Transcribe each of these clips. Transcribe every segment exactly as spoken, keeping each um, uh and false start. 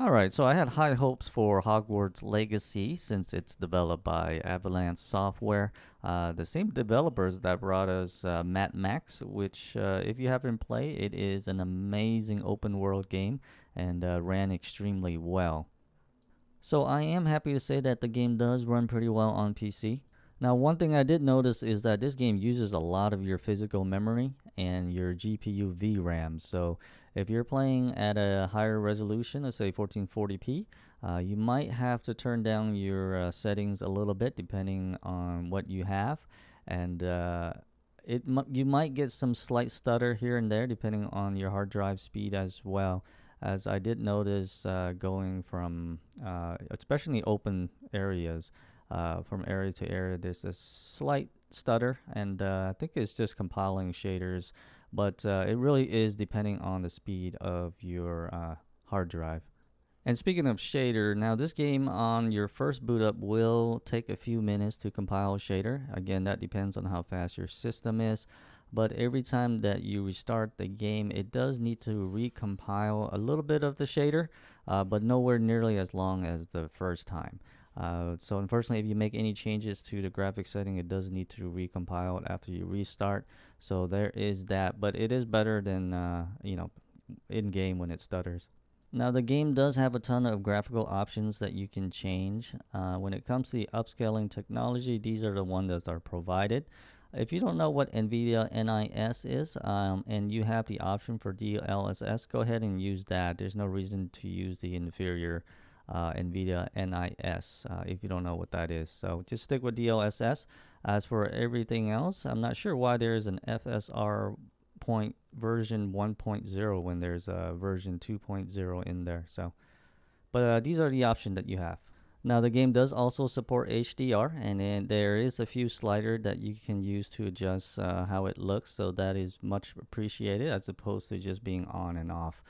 Alright, so I had high hopes for Hogwarts Legacy since it's developed by Avalanche Software, uh, the same developers that brought us uh, Mad Max, which uh, if you haven't played, it is an amazing open world game and uh, ran extremely well. So I am happy to say that the game does run pretty well on P C. Now, one thing I did notice is that this game uses a lot of your physical memory and your G P U V RAM. So if you're playing at a higher resolution, let's say fourteen forty p, uh, you might have to turn down your uh, settings a little bit depending on what you have. And uh, it you might get some slight stutter here and there depending on your hard drive speed as well. As I did notice uh, going from, uh, especially open areas, Uh, from area to area, there's a slight stutter, and uh, I think it's just compiling shaders, but uh, it really is depending on the speed of your uh, hard drive. And speaking of shader, now this game on your first boot up will take a few minutes to compile shader. Again, that depends on how fast your system is, but every time that you restart the game, it does need to recompile a little bit of the shader, uh, but nowhere nearly as long as the first time. Uh, so unfortunately, if you make any changes to the graphic setting, it does need to recompile after you restart. So there is that, but it is better than uh, you know, in game when it stutters. Now the game does have a ton of graphical options that you can change. Uh, when it comes to the upscaling technology, these are the ones that are provided. If you don't know what NVIDIA N I S is, um, and you have the option for D L S S, go ahead and use that. There's no reason to use the inferior Uh, NVIDIA N I S uh, if you don't know what that is. So just stick with D L S S. As for everything else, I'm not sure why there is an F S R point version one point zero when there's a version two point zero in there. So, but uh, these are the options that you have. Now the game does also support H D R, and then there is a few sliders that you can use to adjust uh, how it looks. So that is much appreciated as opposed to just being on and off.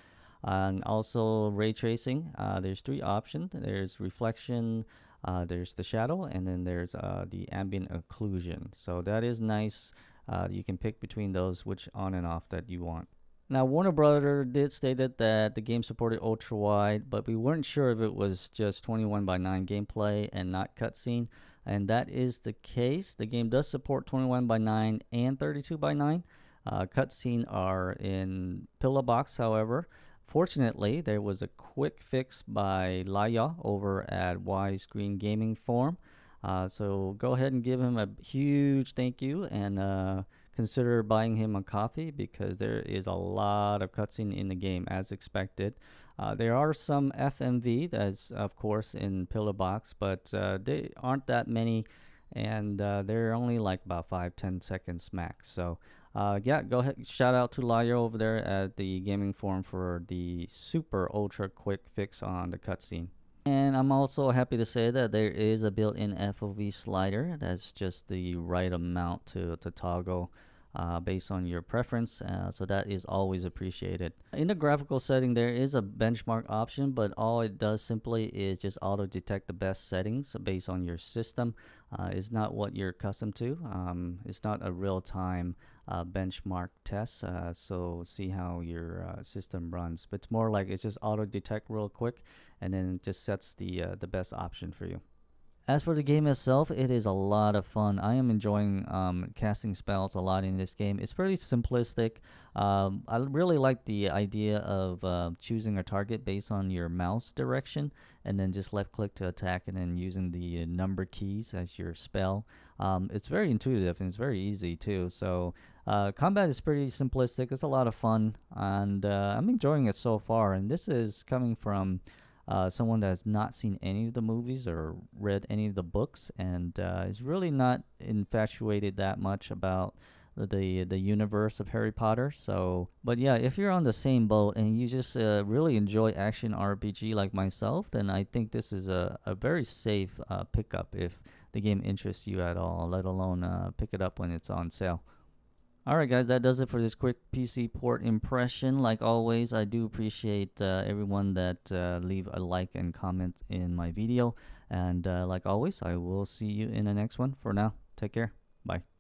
And also ray tracing, uh, there's three options. There's reflection, uh, there's the shadow, and then there's uh, the ambient occlusion. So that is nice. Uh, you can pick between those, which on and off that you want. Now Warner Brothers did state that, that the game supported ultra wide, but we weren't sure if it was just twenty-one by nine gameplay and not cutscene, and that is the case. The game does support twenty-one by nine and thirty-two by nine. Uh, cutscene are in Pillar Box, however. Fortunately, there was a quick fix by Lyall over at Widescreen Gaming Forum. Uh, so go ahead and give him a huge thank you, and uh, consider buying him a coffee, because there is a lot of cutscene in the game as expected. Uh, there are some F M V that's of course in Pillar Box, but uh, they aren't that many, and uh, they're only like about five, ten seconds max. So Uh, yeah, go ahead. Shout out to Lyall over there at the gaming forum for the super ultra quick fix on the cutscene. And I'm also happy to say that there is a built-in F O V slider. That's just the right amount to, to toggle uh, based on your preference. Uh, so that is always appreciated. In the graphical setting, there is a benchmark option, but all it does simply is just auto detect the best settings based on your system. Uh, it's not what you're accustomed to. Um, it's not a real-time Uh, benchmark tests, uh, so see how your uh, system runs, but it's more like it's just auto detect real quick, and then it just sets the uh, the best option for you. As for the game itself, it is a lot of fun. I am enjoying um, casting spells a lot in this game. It's pretty simplistic. um, I really like the idea of uh, choosing a target based on your mouse direction, and then just left click to attack, and then using the number keys as your spell. Um, it's very intuitive, and it's very easy too. So uh, combat is pretty simplistic. It's a lot of fun, and uh, I'm enjoying it so far. And this is coming from uh, someone that has not seen any of the movies or read any of the books, and uh, is really not infatuated that much about the the universe of Harry Potter. So, but yeah, if you're on the same boat and you just uh, really enjoy action R P G like myself, then I think this is a, a very safe uh, pickup if the game interests you at all, let alone uh, pick it up when it's on sale. Alright guys, that does it for this quick P C port impression. Like always, I do appreciate uh, everyone that uh, leave a like and comment in my video, and uh, like always, I will see you in the next one. For now, take care, bye.